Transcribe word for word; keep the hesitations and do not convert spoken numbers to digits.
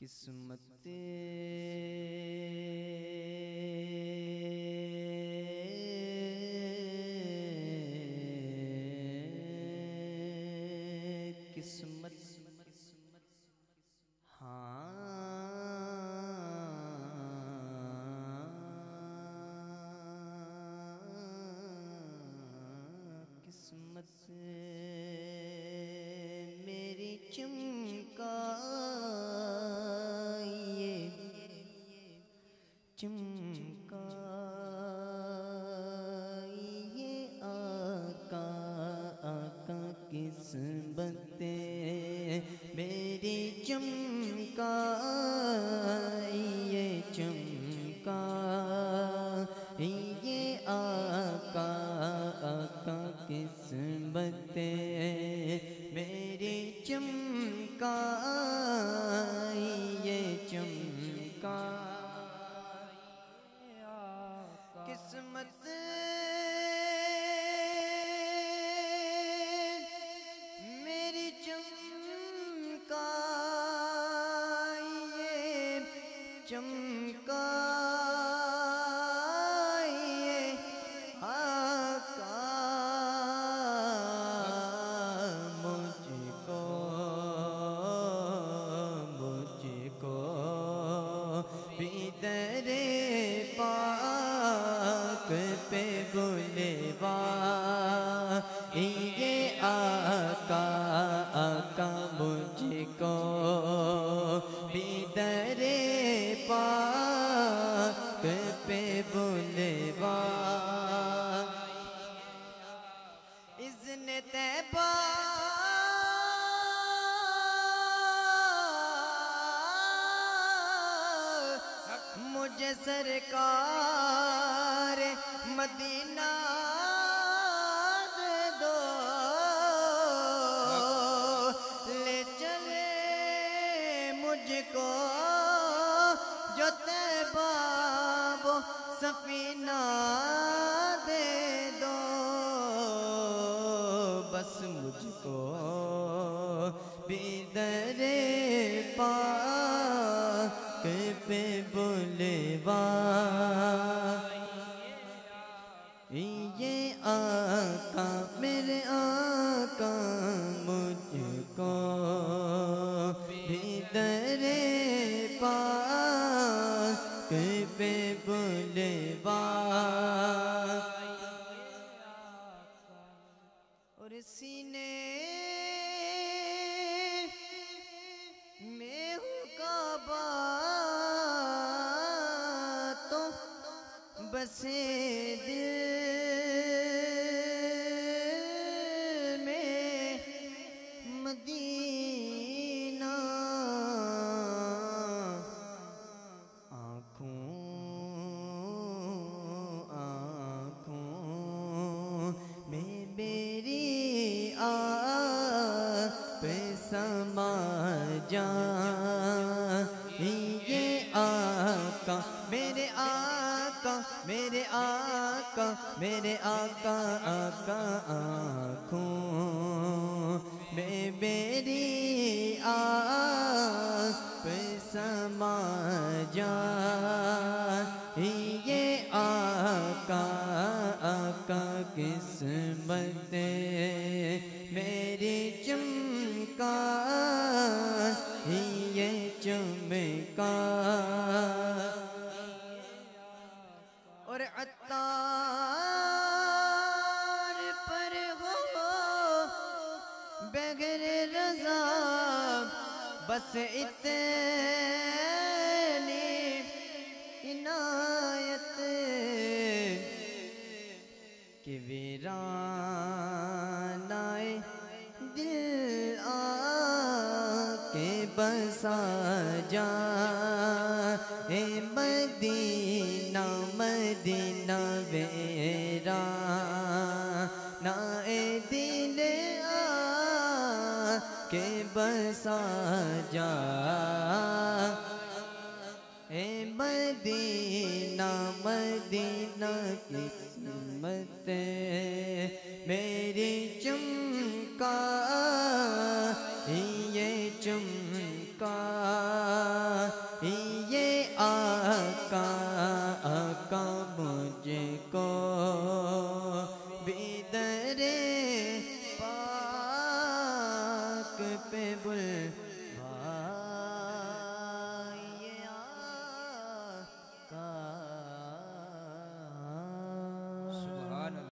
किस्मत किस्मत हाँ किस्मत मेरी चमकाइए चमकाइए आका आका किस्मत मेरी चमकाइए चमकाइए आका आका किस्मत मेरी चमकाइए चमकाइए आका किस्मत मेरी चमकाइए चमकाइए आका मुझको मुझको भी तेरे पाक पे बुलवा ये आका आका मुझको भी तेरे पाक पे बुलवा इज़्ने तैबा मुझे सरकार मदीना दो ले चले मुझको जो तैबा वो सफीना दे दो बस मुझको भी दरे पाक पे बुलवा ये आका मेरे आका मुझको भी दरे पाक पे बुलवा और सीने में हूँ काबा बसे दिल में मदीना आँखों आँखों में मेरी आप समा जा ये आका मेरे आका मेरे आका मेरे आका आका आँखों में मेरी आप समा जा ये आका आका किस्मत मेरी चमका ये चमका और अतार पर हो बगैर रजा बस इतनी इनायत कि वीरानाए दिल आके बसा जा ए मदीना मदीना मेरा नाए दिल आके बसा जा ए मदीना मदीना किस्मत मेरी चमका ये चमका का ये आका आका मुझको बिदरे पाक पे बुल